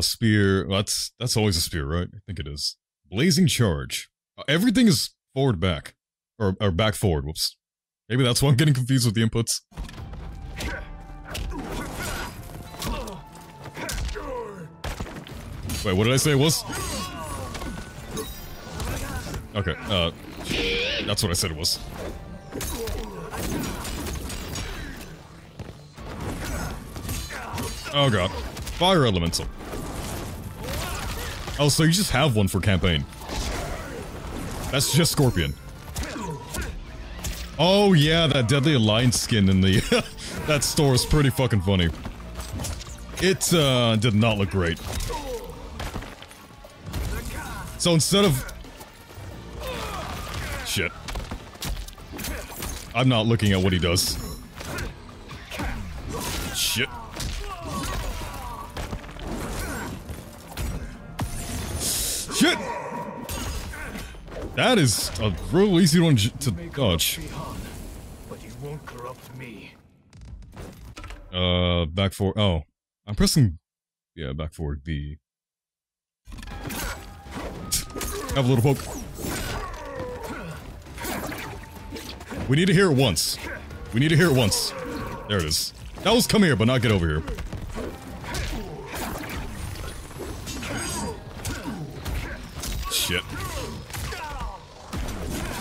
Spear. Well, that's always a spear, right? I think it is. Blazing charge. Everything is forward back. Or back forward, whoops. Maybe that's why I'm getting confused with the inputs. Wait, what did I say it was? Okay, that's what I said it was. Oh god. Fire elemental. Oh, so you just have one for campaign. That's just Scorpion. Oh yeah, that Deadly Alliance skin in the... that store is pretty fucking funny. It, did not look great. So instead of... Shit. I'm not looking at what he does. Shit. Shit! That is a real easy one to dodge. But you won't corrupt me. Back forward. Oh, I'm pressing. Yeah, back forward B. Have a little poke. We need to hear it once. We need to hear it once. There it is. That was come here, but not get over here. Shit.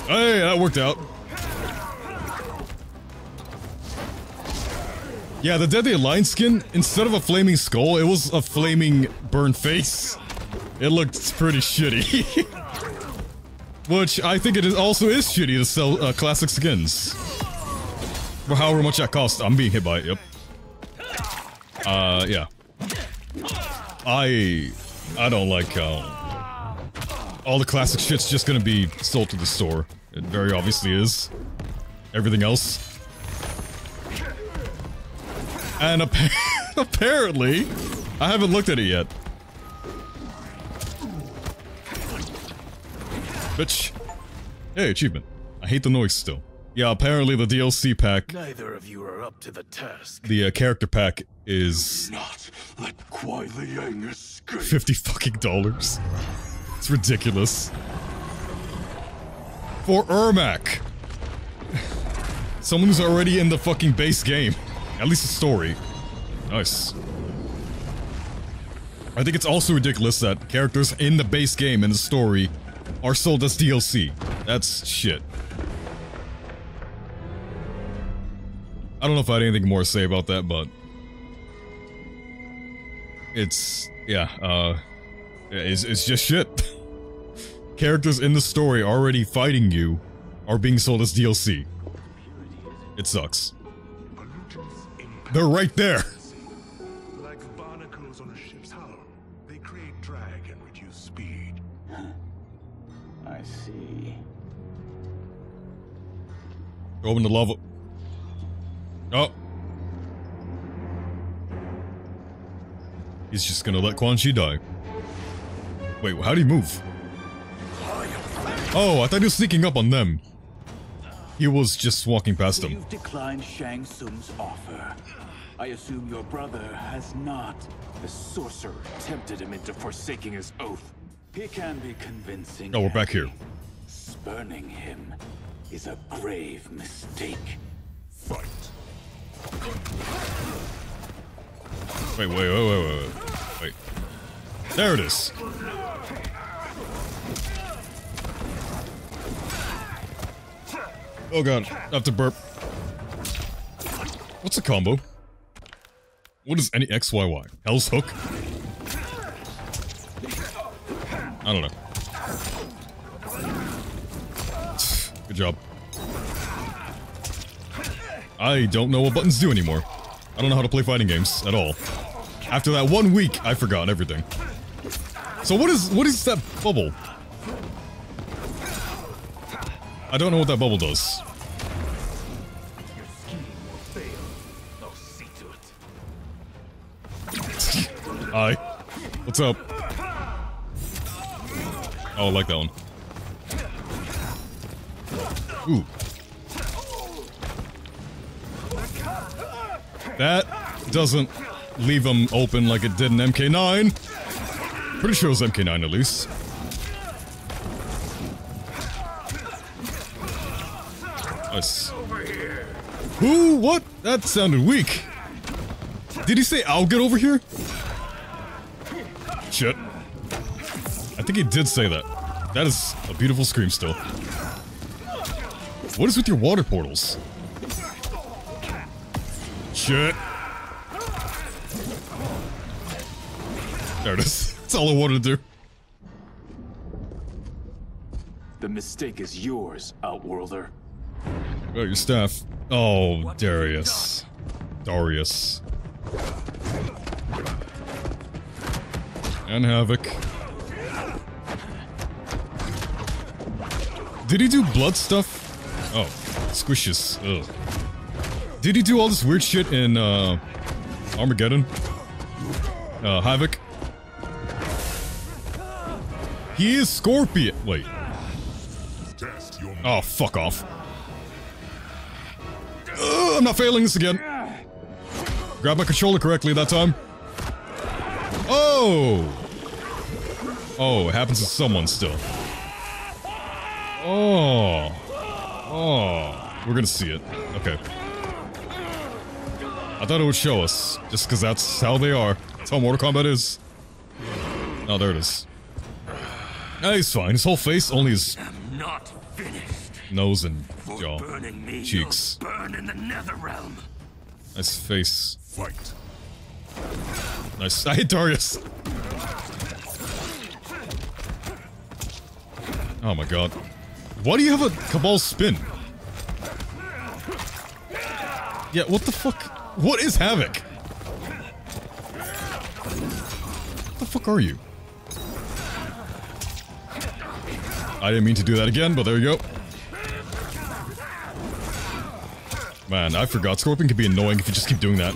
Hey, that worked out. Yeah, the Deadly Alliance skin, instead of a flaming skull, it was a flaming burned face. It looked pretty shitty. Which, I think it is also is shitty to sell classic skins. For however much that costs. I'm being hit by it, yep. Yeah. I don't like all the classic shit's just gonna be sold to the store. It very obviously is. Everything else. And apparently, I haven't looked at it yet. Bitch. Hey, achievement. I hate the noise still. Yeah, apparently the DLC pack... Neither of you are up to the task. The character pack is... Not let Kuai Liang escape. $50 fucking dollars. It's ridiculous. For Ermac! Someone who's already in the fucking base game. At least the story. Nice. I think it's also ridiculous that characters in the base game and the story are sold as DLC. That's shit. I don't know if I had anything more to say about that, but... It's... yeah, It's just shit. Characters in the story already fighting you are being sold as DLC. It sucks. They're right there! Like barnacles on a ship's hull, they create drag and reduce speed. I see. Open the lava. Oh. He's just gonna let Quan Chi die. Wait, how do you move? Oh, I thought he was sneaking up on them. He was just walking past them. You've declined Shang Tsung's offer. I assume your brother has not. The sorcerer tempted him into forsaking his oath. He can be convincing. Oh, we're back here. Spurning him is a grave mistake. Fight. Wait. There it is. Oh god, I have to burp. What's a combo? What is any XYY? Hell's Hook? I don't know. Good job. I don't know what buttons do anymore. I don't know how to play fighting games at all. After that 1 week, I forgot everything. So what is that bubble? I don't know what that bubble does. Your scheme will fail. I'll see to it. Hi. What's up? Oh, I like that one. Ooh. That doesn't leave them open like it did in MK9. Pretty sure it was MK9 at least. Nice. Who? What? That sounded weak. Did he say, I'll get over here? Shit. I think he did say that. That is a beautiful scream still. What is with your water portals? Shit. There it is. That's all I wanted to do. The mistake is yours, Outworlder. Oh, your staff. Oh, what Darius. Darius. And Havoc. Did he do blood stuff? Oh, squishes. Ugh. Did he do all this weird shit in, Armageddon? Havoc? He is Scorpion! Wait. Oh, fuck off. I'm not failing this again. Grab my controller correctly that time. Oh! Oh, it happens to someone still. Oh. Oh. We're gonna see it. Okay. I thought it would show us, just because that's how they are. That's how Mortal Kombat is. Oh, there it is. Ah, he's fine. His whole face, only his nose and jaw. Me, cheeks. Burn in the Netherrealm. Nice face. Fight. Nice. I hit Darius. Oh my god. Why do you have a Cabal spin? Yeah, what the fuck? What is Havoc? What the fuck are you? I didn't mean to do that again, but there you go. Man, I forgot. Scorpion can be annoying if you just keep doing that.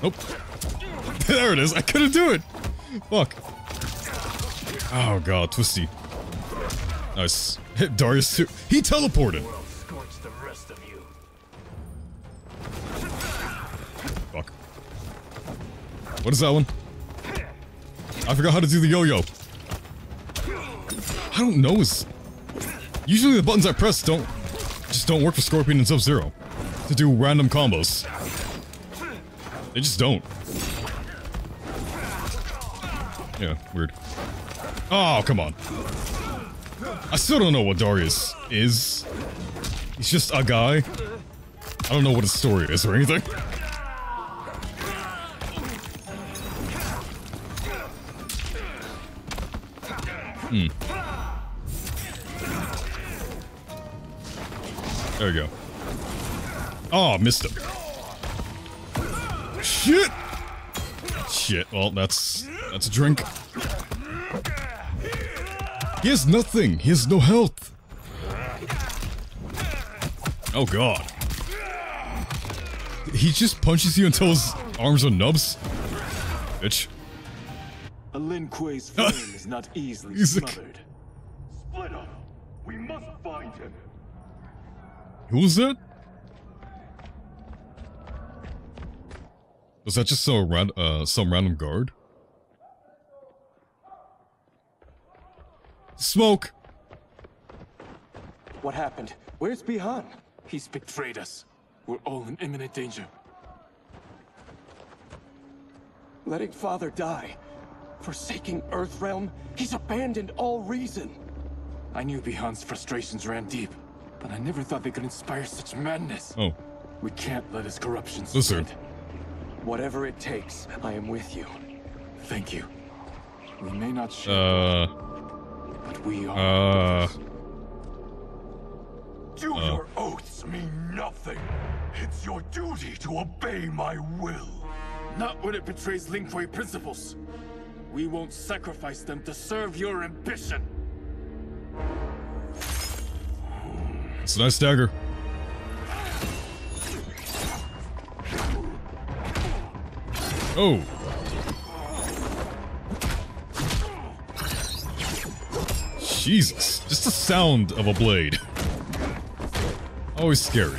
Nope. There it is. I couldn't do it. Fuck. Oh god, twisty. Nice. Hit Darius too. He teleported. Fuck. What is that one? I forgot how to do the yo-yo. I don't know. Usually the buttons I press just don't work for Scorpion and Sub-Zero to do random combos. They just don't. Yeah, weird. Oh, come on. I still don't know what Darius is. He's just a guy. I don't know what his story is or anything. Hmm. There we go. Oh, missed him. Shit! Shit, well, that's a drink. He has nothing. He has no health. Oh, God. He just punches you until his arms are nubs. Bitch. A Lin Kuei's flame is not easily smothered. Split up. We must find him. Who's that? Was that just some random guard? Smoke! What happened? Where's Bi-Han? He's betrayed us. We're all in imminent danger. Letting Father die. Forsaking Earthrealm. He's abandoned all reason. I knew Bi-Han's frustrations ran deep, but I never thought they could inspire such madness. Oh. We can't let his corruption stand. Whatever it takes, I am with you. Thank you. We may not share, but we are. Do your oaths mean nothing? It's your duty to obey my will. Not when it betrays Lin Kuei principles. We won't sacrifice them to serve your ambition. It's a nice dagger. Oh. Jesus. Just the sound of a blade. Always scary.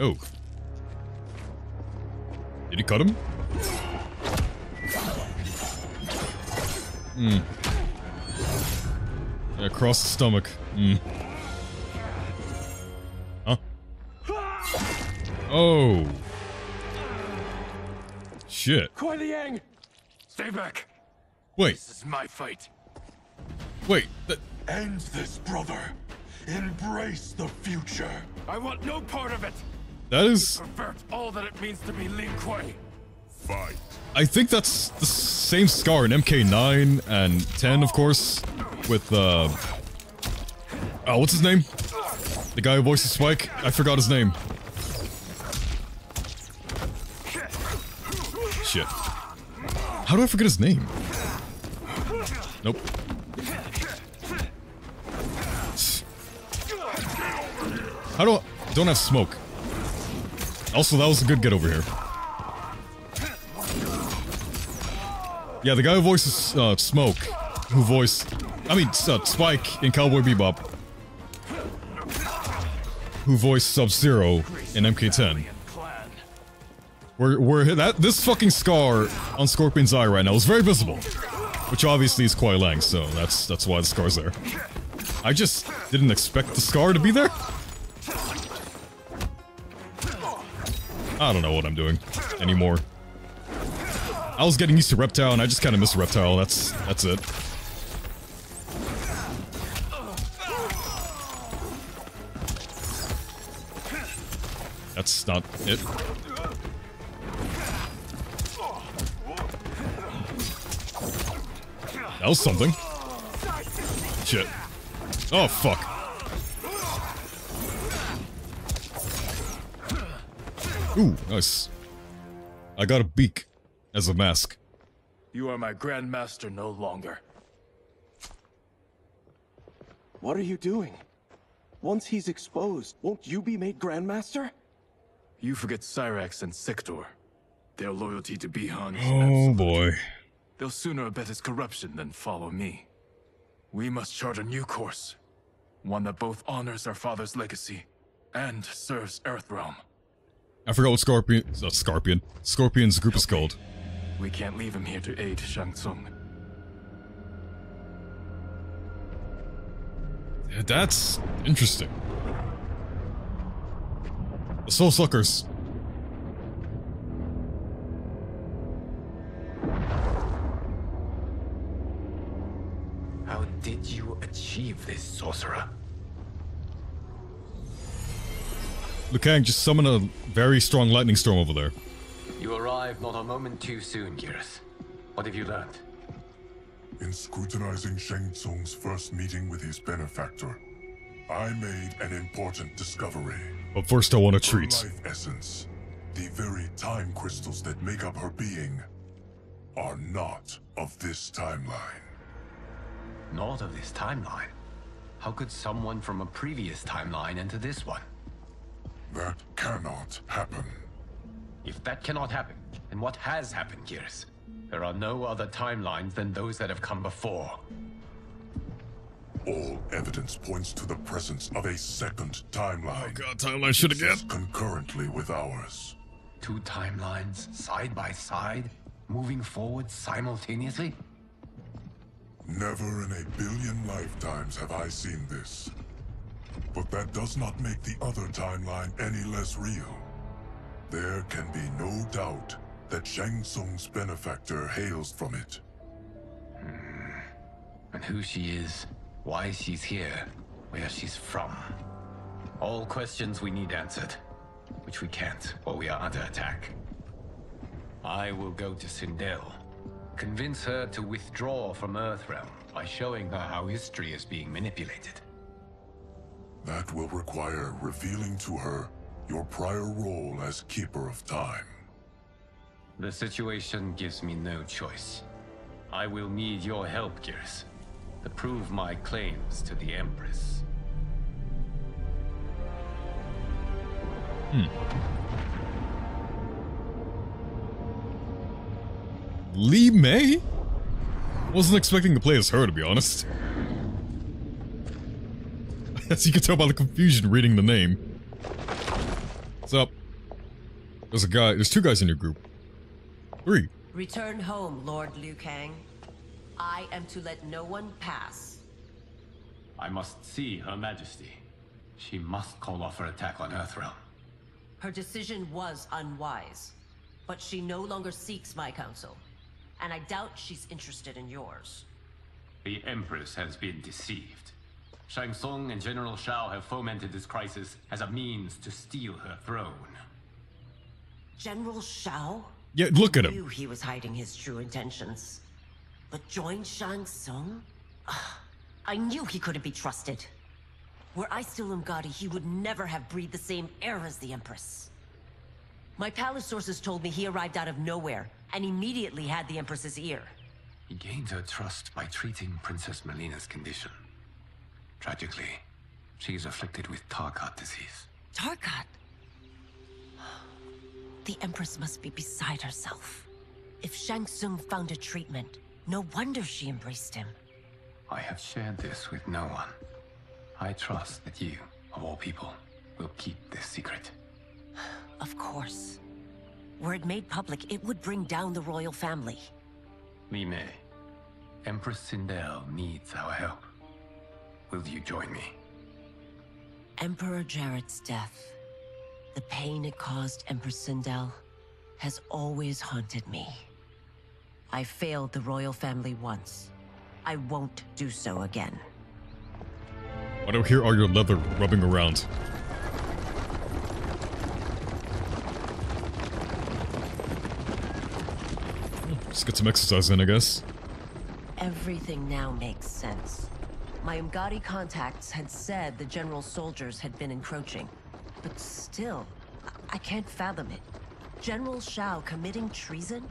Oh. Did he cut him? Hmm. Yeah, across the stomach. Hmm. Huh? Oh. Shit. Kuai Liang! Stay back. Wait. This is my fight. Wait. End this, brother. Embrace the future. I want no part of it. That is. Pervert all that it means to be Lin Kuei. Fight. I think that's the same scar in MK9 and 10, of course, with what's his name? The guy who voices Spike. I forgot his name. Shit. How do I forget his name? Nope. I don't have smoke. Also, that was a good get over here. Yeah, the guy who voices Smoke, who voiced, Spike in Cowboy Bebop, who voiced Sub-Zero in MK10. This fucking scar on Scorpion's eye right now is very visible, which obviously is Kuai Liang, so that's why the scar's there. I just didn't expect the scar to be there. I don't know what I'm doing anymore. I was getting used to Reptile, and I just kind of miss Reptile. That's it. That's not it. That was something. Shit. Oh, fuck. Ooh, nice. I got a beak. As a mask. You are my grandmaster no longer. What are you doing? Once he's exposed, won't you be made grandmaster? You forget Cyrax and Sektor. Their loyalty to Bi-Han is absolute. Boy. They'll sooner abet his corruption than follow me. We must chart a new course. One that both honors our father's legacy and serves Earthrealm. I forgot what Scorpion's group is called. We can't leave him here to aid Shang Tsung. That's interesting. The soul suckers. How did you achieve this, sorcerer? Liu Kang just summoned a very strong lightning storm over there. You arrived not a moment too soon, Geras. What have you learned? In scrutinizing Shang Tsung's first meeting with his benefactor, I made an important discovery. But first I want a treat. Her life essence, the very time crystals that make up her being, are not of this timeline. Not of this timeline? How could someone from a previous timeline enter this one? That cannot happen. If that cannot happen, then what has happened, Geras? There are no other timelines than those that have come before. All evidence points to the presence of a second timeline. Oh god, timeline should again. Concurrently with ours. Two timelines, side by side, moving forward simultaneously? Never in a billion lifetimes have I seen this. But that does not make the other timeline any less real. There can be no doubt that Shang Tsung's benefactor hails from it. Hmm. And who she is, why she's here, where she's from. All questions we need answered, which we can't while we are under attack. I will go to Sindel, convince her to withdraw from Earthrealm by showing her how history is being manipulated. That will require revealing to her your prior role as Keeper of Time. The situation gives me no choice. I will need your help, Geras, to prove my claims to the Empress. Li Mei? Wasn't expecting to play as her, to be honest. As you can tell by the confusion reading the name. What's up? There's a guy, there's two guys in your group. Three. Return home, Lord Liu Kang. I am to let no one pass. I must see Her Majesty. She must call off her attack on Earthrealm. Her decision was unwise, but she no longer seeks my counsel, and I doubt she's interested in yours. The Empress has been deceived. Shang Tsung and General Shao have fomented this crisis as a means to steal her throne. General Shao? Yeah, look at him. Knew he was hiding his true intentions, but joined Shang Tsung? I knew he couldn't be trusted. Were I still Umgadi, he would never have breathed the same air as the Empress. My palace sources told me he arrived out of nowhere and immediately had the Empress's ear. He gained her trust by treating Princess Milena's condition. Tragically, she is afflicted with Tarkat disease. Tarkat? The Empress must be beside herself. If Shang Tsung found a treatment, no wonder she embraced him. I have shared this with no one. I trust that you, of all people, will keep this secret. Of course. Were it made public, it would bring down the royal family. Li Mei, Empress Sindel needs our help. Will you join me? Emperor Jared's death, the pain it caused Empress Sindel, has always haunted me. I failed the royal family once. I won't do so again. Why do here are your leather rubbing around? Let's get some exercise in, I guess. Everything now makes sense. My Umgadi contacts had said the general's soldiers had been encroaching, but still, I can't fathom it. General Shao committing treason?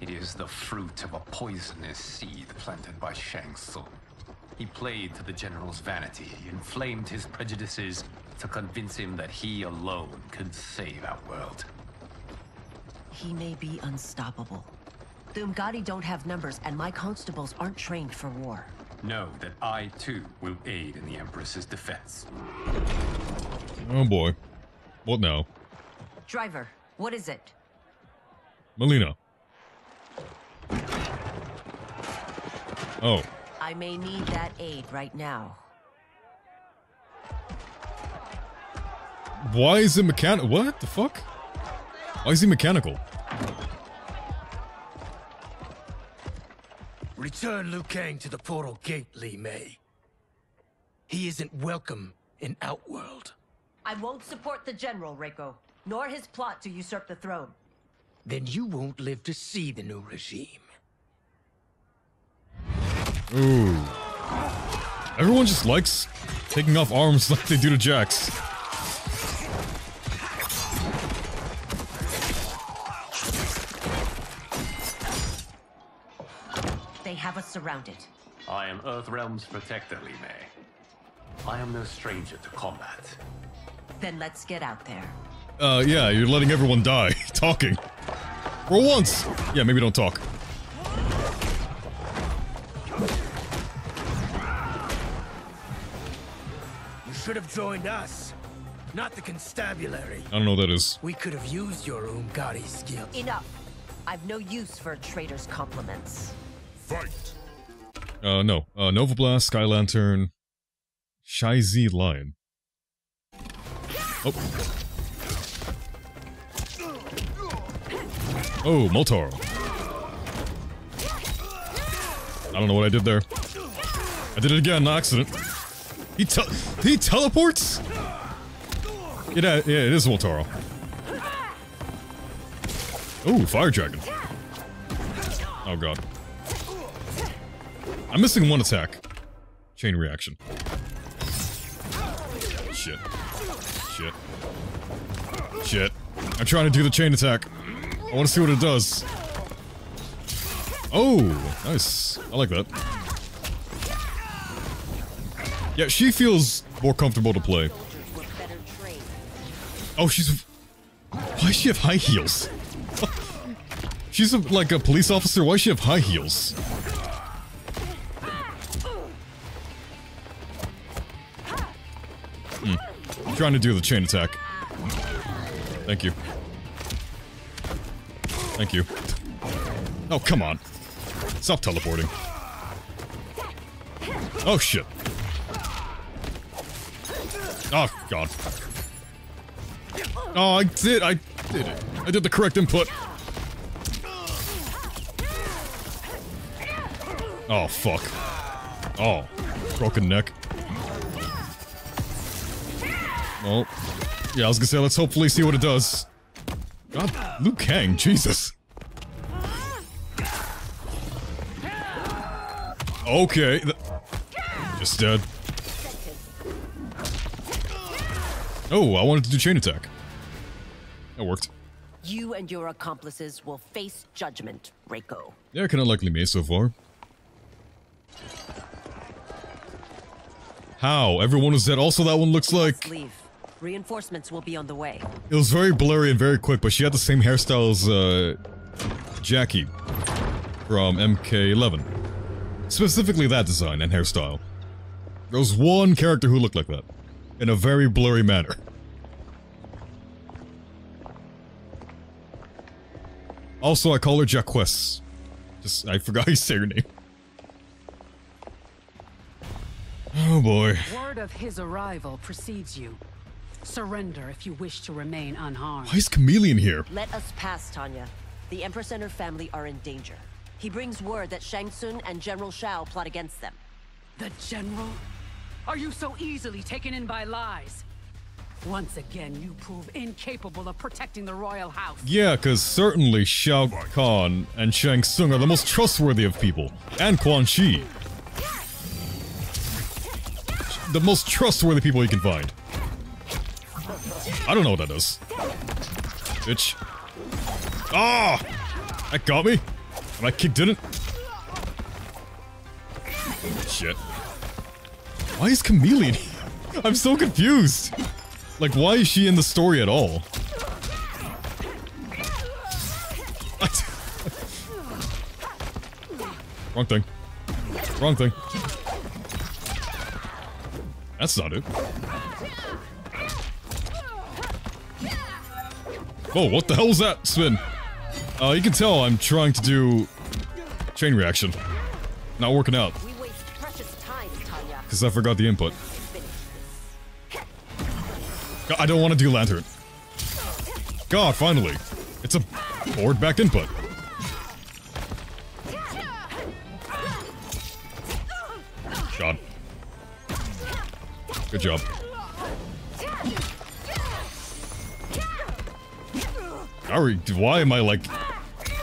It is the fruit of a poisonous seed planted by Shang Tsung. He played to the general's vanity, inflamed his prejudices to convince him that he alone could save our world. He may be unstoppable. The Umgadi don't have numbers, and my constables aren't trained for war. Know that I, too, will aid in the Empress's defense. Oh boy. What now? Driver, what is it? Mileena. Oh. I may need that aid right now. Why is it mechanical? What the fuck? Why is he mechanical? Return Liu Kang to the portal gate, Li Mei. He isn't welcome in Outworld. I won't support the general, Reiko, nor his plot to usurp the throne. Then you won't live to see the new regime. Ooh. Everyone just likes taking off arms like they do to Jax. They have us surrounded. I am Earthrealm's protector, Li Mei. I am no stranger to combat. Then let's get out there. Yeah, you're letting everyone die. Talking. For once! Yeah, maybe don't talk. Should have joined us, not the constabulary. I don't know what that is. We could have used your Umgadi skill. Enough. I've no use for a traitor's compliments. Fight. No. Nova Blast, Sky Lantern, Shai Z Lion. Oh. Oh, Motaro. I don't know what I did there. I did it again, on accident. He teleports? Yeah, it is Motaro. Ooh, Fire Dragon. Oh god. I'm missing one attack. Chain reaction. Shit. Shit. Shit. I'm trying to do the chain attack. I want to see what it does. Oh, nice. I like that. Yeah, she feels more comfortable to play. Oh, she's... Why does she have high heels? She's like a police officer. Why does she have high heels? I'm trying to do the chain attack. Thank you. Thank you. Oh, come on. Stop teleporting. Oh, shit. Oh, God. Oh, I did it. I did the correct input. Oh, fuck. Oh. Broken neck. Well, yeah, I was gonna say, let's hopefully see what it does. God, Liu Kang, Jesus. Okay. Just dead. Oh, I wanted to do chain attack. That worked. You and your accomplices will face judgment, Reiko. Yeah, kind of like Li Mei so far. How? Everyone was dead. Also, that one looks like... Leave. Reinforcements will be on the way. It was very blurry and very quick, but she had the same hairstyle as, Jackie from MK9. Specifically that design and hairstyle. There was one character who looked like that. In a very blurry manner. Also, I call her Jaques. Just, I forgot how you say her name. Oh boy. Word of his arrival precedes you. Surrender if you wish to remain unharmed. Why is Chameleon here? Let us pass, Tanya. The Empress and her family are in danger. He brings word that Shang Tsung and General Shao plot against them. The General? Are you so easily taken in by lies? Once again, you prove incapable of protecting the royal house. Yeah, because certainly Shao Kahn and Shang Tsung are the most trustworthy of people. And Quan Chi. The most trustworthy people you can find. I don't know what that does. Bitch. Ah! Oh, that got me? My kick didn't? Shit. Why is Chameleon here? I'm so confused. Like, why is she in the story at all? Wrong thing. Wrong thing. That's not it. Whoa, what the hell was that spin? You can tell I'm trying to do chain reaction. Not working out. Because I forgot the input. God, I don't want to do lantern. God, finally. It's a forward back input. God. Good job. Sorry, why am I like...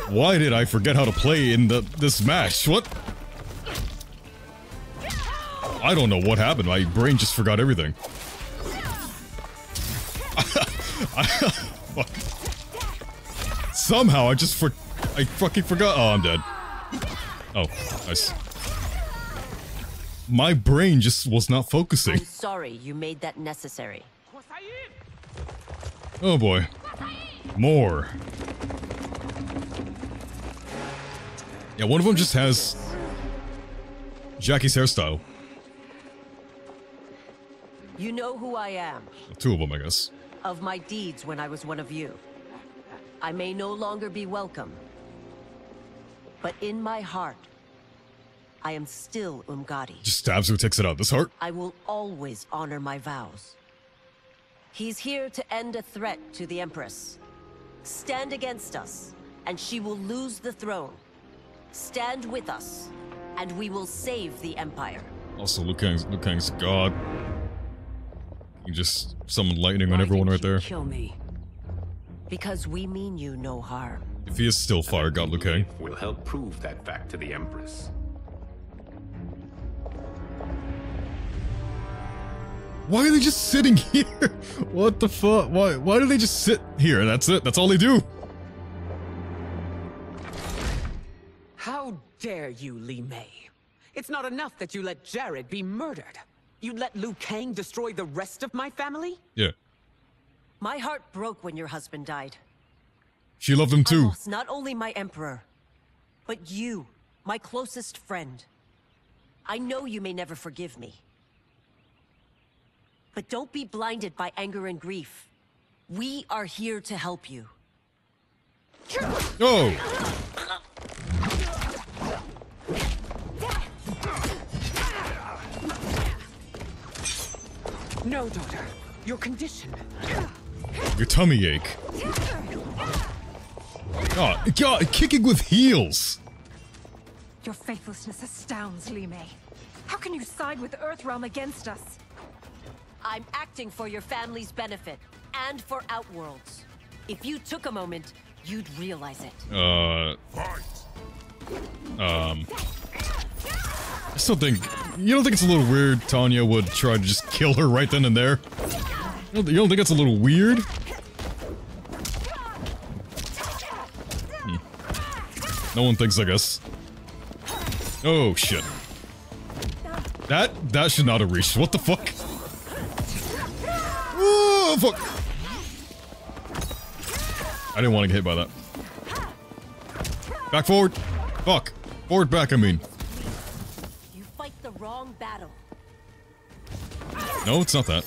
Why did I forget how to play in this match? What? I don't know what happened. My brain just forgot everything. Fuck. Somehow I just fucking forgot. Oh, I'm dead. Oh, nice. My brain just was not focusing. I'm sorry you made that necessary. Oh boy. More. Yeah, one of them just has Jackie's hairstyle. You know who I am. Two of them, I guess. Of my deeds when I was one of you. I may no longer be welcome. But in my heart, I am still Umgadi. Just stabs who takes it out. This heart? I will always honor my vows. He's here to end a threat to the Empress. Stand against us, and she will lose the throne. Stand with us, and we will save the Empire. Also, Liu Kang's god. You just summon lightning on everyone right there. Kill me, because we mean you no harm. If he is still fire god, Liu Kang will help prove that fact to the Empress. Why are they just sitting here? What the fuck? Why do they just sit here? That's it. That's all they do. How dare you, Li Mei? It's not enough that you let Jared be murdered. You let Liu Kang destroy the rest of my family? Yeah. My heart broke when your husband died. She loved him too. I lost not only my emperor, but you, my closest friend. I know you may never forgive me. But don't be blinded by anger and grief. We are here to help you. Oh! No, daughter. Your condition. Your tummy ache. Oh, God, kicking with heels. Your faithlessness astounds, Li Mei. How can you side with Earthrealm against us? I'm acting for your family's benefit and for Outworld's. If you took a moment, you'd realize it. I still think... You don't think it's a little weird Tanya would try to just kill her right then and there? You don't think it's a little weird? Hmm. No one thinks like us. Oh, shit. That should not have reached. What the fuck? Oh, fuck. I didn't want to get hit by that. Back forward. Fuck. Forward back, I mean. Wrong battle. No, it's not that.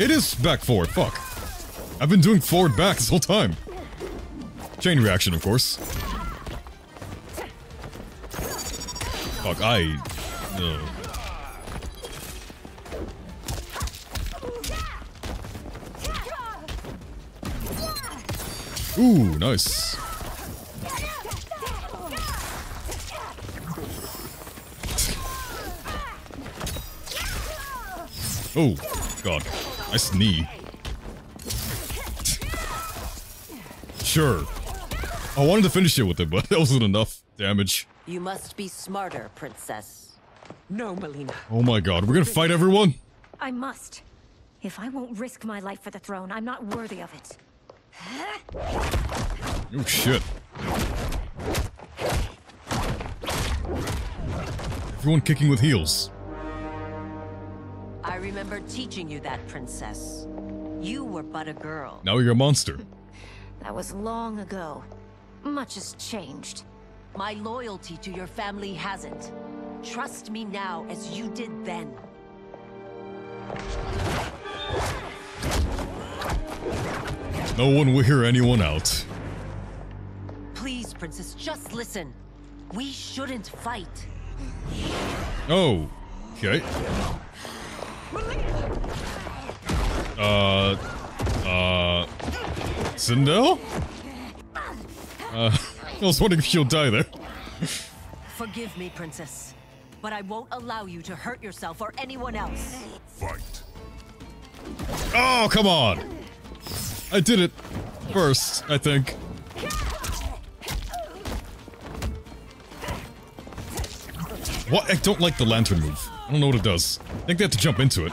It is back forward. Fuck. I've been doing forward back this whole time. Chain reaction, of course. Fuck, Ooh, nice. Oh, God. Nice knee. Sure. I wanted to finish it with it, but that wasn't enough damage. You must be smarter, princess. No, Mileena. Oh my God, we're gonna fight everyone? I must. If I won't risk my life for the throne, I'm not worthy of it. Oh, shit. Everyone kicking with heels. I remember teaching you that, princess. You were but a girl. Now you're a monster. That was long ago. Much has changed. My loyalty to your family hasn't. Trust me now as you did then. No one will hear anyone out. Please, princess, just listen. We shouldn't fight. Oh, okay. Sindel? I was wondering if she'll die there. Forgive me, princess, but I won't allow you to hurt yourself or anyone else. Fight. Oh, come on! I did it first, I think. What? I don't like the lantern move. I don't know what it does. I think they have to jump into it.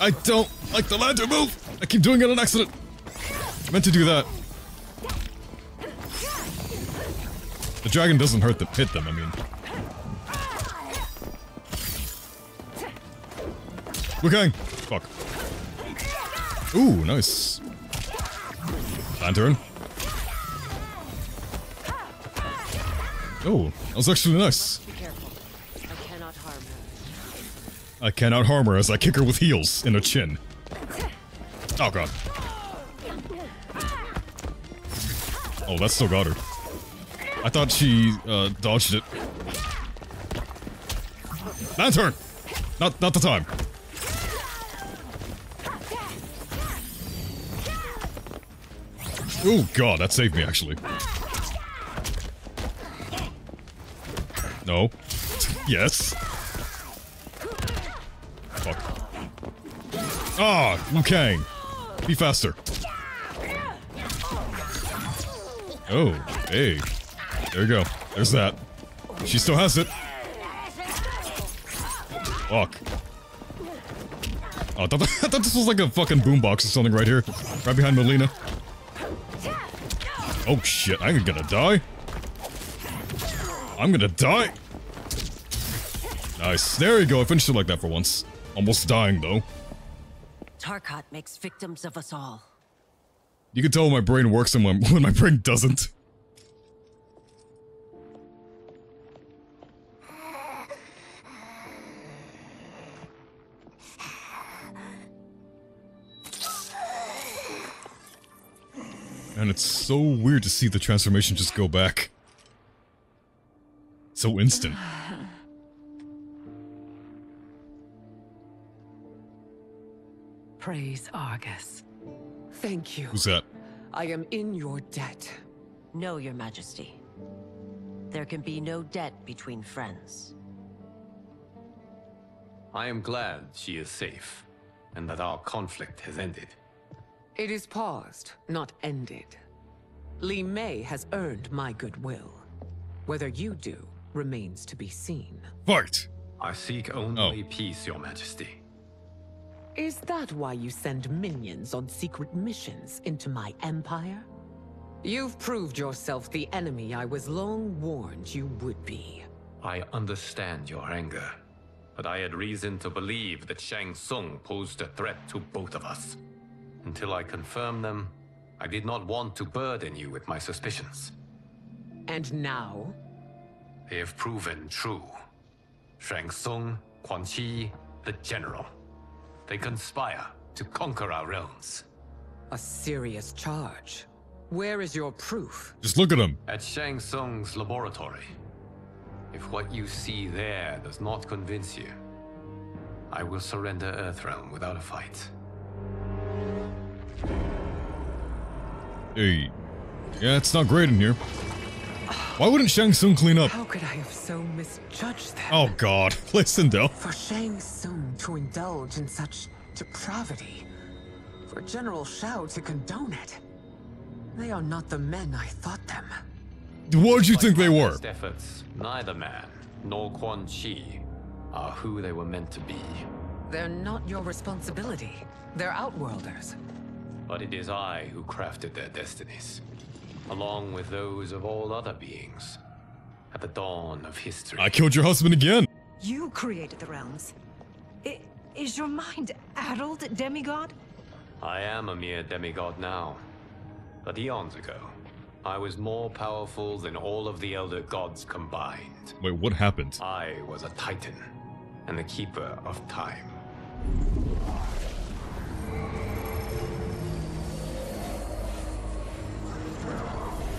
I don't like the lantern move! I keep doing it on accident! I meant to do that. The dragon doesn't hurt them, I mean. Liu Kang! Fuck. Ooh, nice. Lantern. Oh, that was actually nice. I cannot harm her as I kick her with heels in her chin. Oh God. Oh, that still got her. I thought she dodged it. Lantern! Not the time. Oh God, that saved me actually. No. Yes. Ah, oh, Liu Kang. Be faster. Oh, hey. There you go. There's that. She still has it. Fuck. Oh, I thought this was like a fucking boombox or something right here. Right behind Mileena. Oh shit, I'm gonna die. I'm gonna die. Nice. There you go. I finished it like that for once. Almost dying though. Tarkat makes victims of us all. You can tell when my brain works and when my brain doesn't. And it's so weird to see the transformation just go back. So instant. Praise Argus. Thank you. Who's that? I am in your debt. No, Your Majesty. There can be no debt between friends. I am glad she is safe, and that our conflict has ended. It is paused, not ended. Li Mei has earned my goodwill. Whether you do remains to be seen. Fight! I seek only peace, Your Majesty. Is that why you send minions on secret missions into my empire? You've proved yourself the enemy I was long warned you would be. I understand your anger, but I had reason to believe that Shang Tsung posed a threat to both of us. Until I confirmed them, I did not want to burden you with my suspicions. And now? They have proven true. Shang Tsung, Quan Chi, the General. They conspire to conquer our realms. A serious charge. Where is your proof? Just look at him. At Shang Tsung's laboratory. If what you see there does not convince you, I will surrender Earthrealm without a fight. Hey. Yeah, it's not great in here. Why wouldn't Shang Tsung clean up? How could I have so misjudged them? Oh god, play Sindel. For Shang Tsung to indulge in such depravity. For General Shao to condone it. They are not the men I thought them. What did you think they were? Efforts, neither man nor Quan Chi are who they were meant to be. They're not your responsibility. They're Outworlders. But it is I who crafted their destinies, along with those of all other beings, at the dawn of history. I killed your husband again! You created the realms. Is your mind addled, demigod? I am a mere demigod now. But eons ago, I was more powerful than all of the Elder Gods combined. Wait, what happened? I was a Titan, and the Keeper of Time.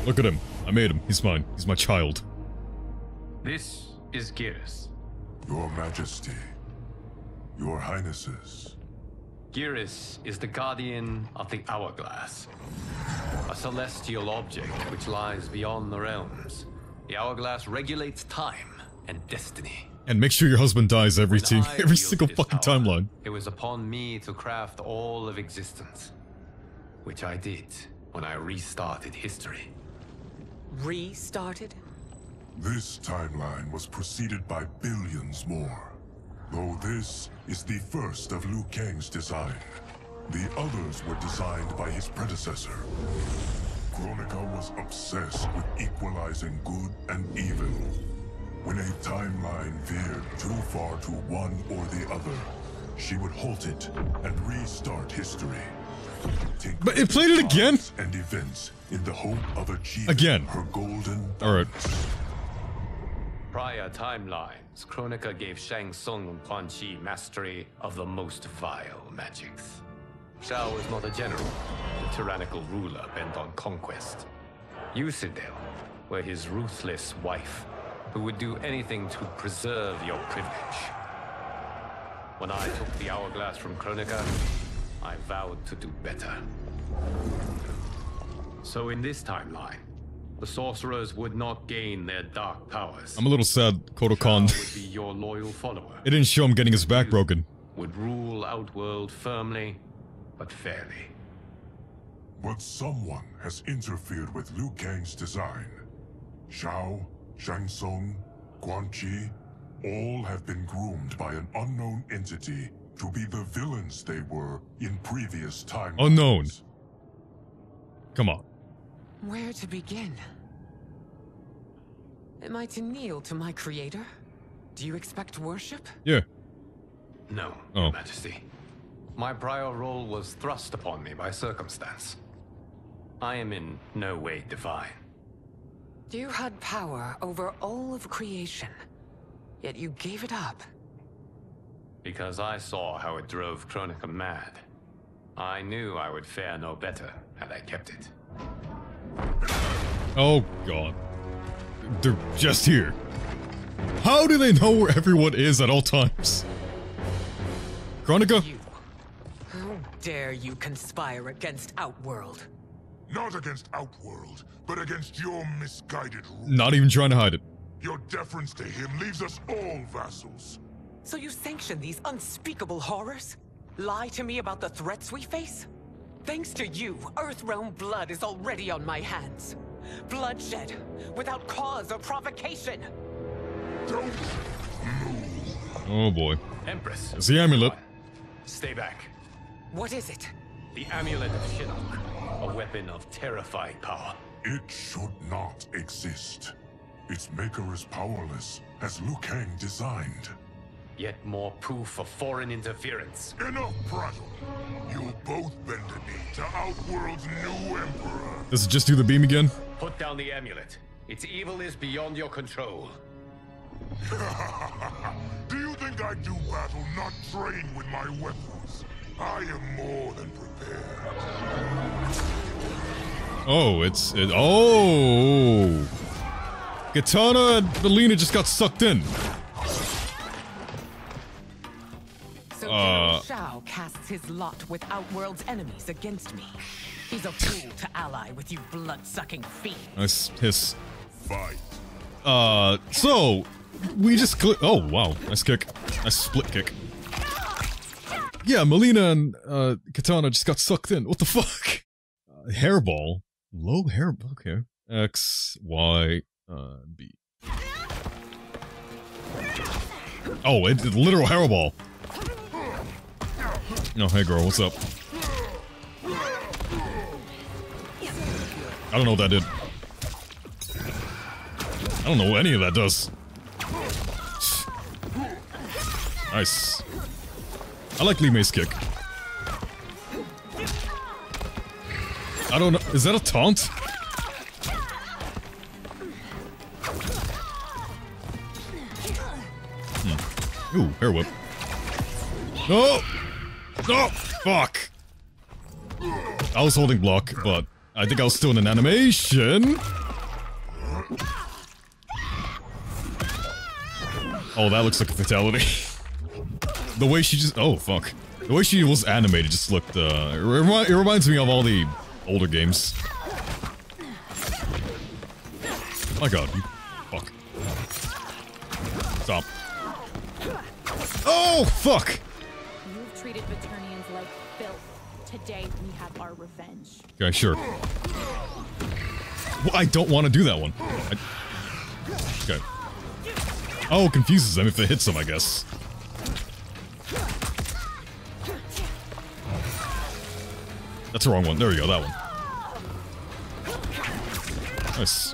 Look at him. I made him. He's mine. He's my child. This is Geras. Your Majesty. Your Highnesses. Geras is the guardian of the Hourglass. A celestial object which lies beyond the realms. The Hourglass regulates time and destiny. And make sure your husband dies every single fucking timeline. It was upon me to craft all of existence. Which I did when I restarted history. Restarted? This timeline was preceded by billions more. Though this is the first of Liu Kang's design. The others were designed by his predecessor. Kronika was obsessed with equalizing good and evil. When a timeline veered too far to one or the other, she would halt it and restart history. But it played it again? And events in the hope of achieving her golden balance. Prior timelines, Kronika gave Shang Tsung and Quan Chi mastery of the most vile magics. Shao is not a general, a tyrannical ruler bent on conquest. You, Sindel, were his ruthless wife, who would do anything to preserve your privilege. When I took the Hourglass from Kronika, I vowed to do better. So in this timeline, the sorcerers would not gain their dark powers. I'm a little sad Kodokan would be your loyal follower. It didn't show him getting his back broken. Would rule Outworld firmly, but fairly. But someone has interfered with Liu Kang's design. Shao, Shang Tsung, Quan Chi, all have been groomed by an unknown entity to be the villains they were in previous timelines. Unknown. Come on. Where to begin? Am I to kneel to my creator? Do you expect worship? Yeah. No, Your Majesty. My prior role was thrust upon me by circumstance. I am in no way divine. You had power over all of creation, yet you gave it up. Because I saw how it drove Kronika mad. I knew I would fare no better had I kept it. Oh god. They're just here. How do they know where everyone is at all times? Kronika? How dare you conspire against Outworld? Not against Outworld, but against your misguided rule. Not even trying to hide it. Your deference to him leaves us all vassals. So you sanction these unspeakable horrors? Lie to me about the threats we face? Thanks to you, Earthrealm blood is already on my hands. Bloodshed, without cause or provocation. Don't move. Oh boy. Empress. It's the amulet. Stay back. What is it? The amulet of Shinnok, a weapon of terrifying power. It should not exist. Its maker is powerless, as Liu Kang designed. Yet more proof of foreign interference. Enough prattle. You both bend a knee to Outworld's new emperor. Does it just do the beam again? Put down the amulet. Its evil is beyond your control. Do you think I do battle not trained with my weapons? I am more than prepared. Oh, oh! Kitana and Mileena just got sucked in. So General Shao casts his lot with Outworld's enemies against me. He's a fool to ally with you blood-sucking fiend. Nice hiss. Fight. So we just oh wow, nice kick. Nice split kick. Yeah, Mileena and Kitana just got sucked in. What the fuck? Hairball? Low hairball? Okay. X, Y, B. Oh, it's literal hairball. No, hey girl, what's up? I don't know what that did. I don't know what any of that does. Nice. I like Li Mei's kick. I don't know. Is that a taunt? Ooh, hair whip. No! Oh, fuck! I was holding block, but I think I was still in an animation. Oh, that looks like a fatality. The way she just... Oh, fuck. The way she was animated just looked... it reminds me of all the older games. My god, you fuck. Stop. Oh, fuck! Treated Vaturnians like filth. Today we have our revenge. Okay, sure. Well, I don't want to do that one. Okay. Oh, it confuses them if it hits them, I guess. That's the wrong one. There you go, that one. Nice.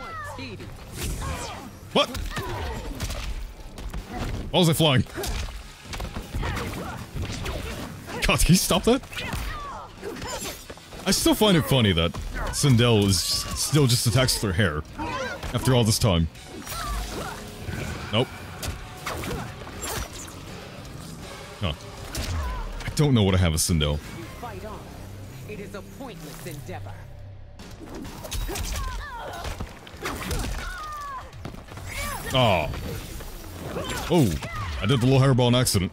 What? Why was I flying? God, can you stop that? I still find it funny that Sindel is still just attacks with her hair after all this time. Nope. Huh. I don't know what I have with Sindel. Fight on. It is a pointless endeavor. Oh. Oh, I did the little hairball on accident.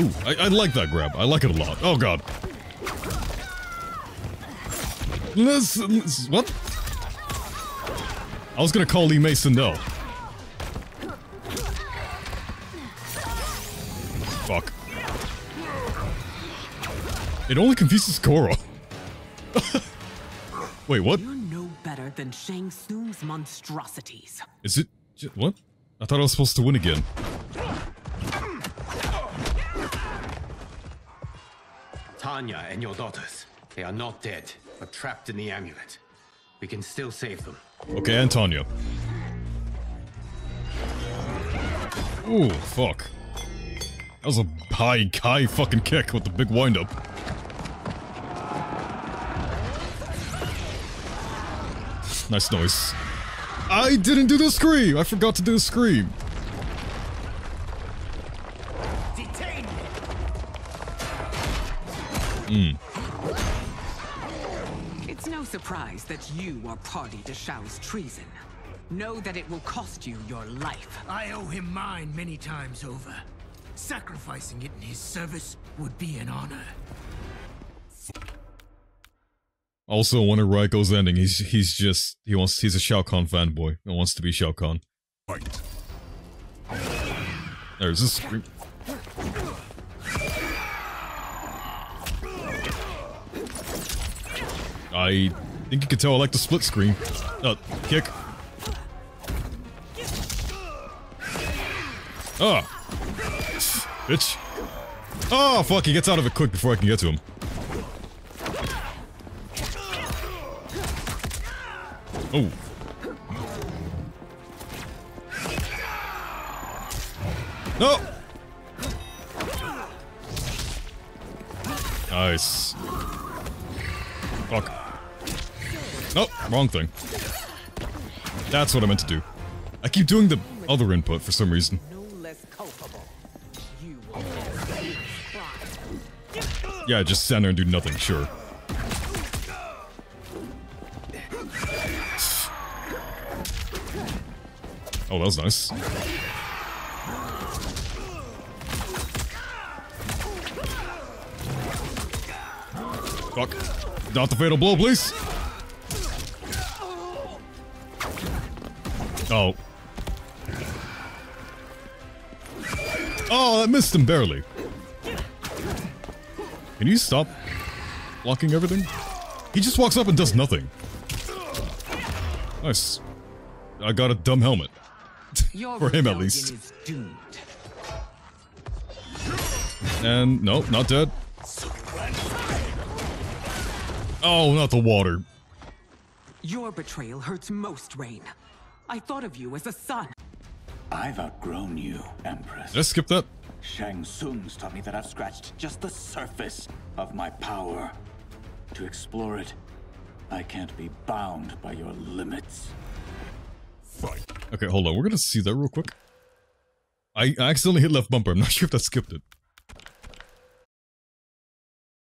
Ooh, I like that grab. I like it a lot. Oh god. Let's what? I was gonna call Li Mei Sindel. Fuck. It only confuses Koro. Wait, what? You're no better than Shang Tsung's monstrosities. Is it what? I thought I was supposed to win again. Tanya and your daughters, they are not dead, but trapped in the amulet. We can still save them. Okay, and Tanya. Ooh, fuck. That was a high fucking kick with the big wind-up. Nice noise. I didn't do the scream! I forgot to do the scream. It's no surprise that you are party to Shao's treason. Know that it will cost you your life. I owe him mine many times over. Sacrificing it in his service would be an honor. Also, one of Reiko's ending, he's a Shao Kahn fanboy and wants to be Shao Kahn. Fight. There's a scream. I think you can tell I like the split screen. Kick. Ah! Bitch! Oh, fuck, he gets out of it quick before I can get to him. Oh. No! Nice. Fuck. Nope, wrong thing. That's what I meant to do. I keep doing the other input for some reason. Yeah, just stand there and do nothing, sure. Oh, that was nice. Fuck. Not the fatal blow, please! Oh. Oh, I missed him barely. Can you stop blocking everything? He just walks up and does nothing. Nice. I got a dumb helmet. For him, at least. And, no, not dead. Oh, not the water. Your betrayal hurts most, Rain. I thought of you as a son. I've outgrown you, Empress. Let's skip that. Shang Tsung's taught me that I've scratched just the surface of my power. To explore it, I can't be bound by your limits. Fight. Okay, hold on. We're gonna see that real quick. I accidentally hit left bumper. I'm not sure if that skipped it.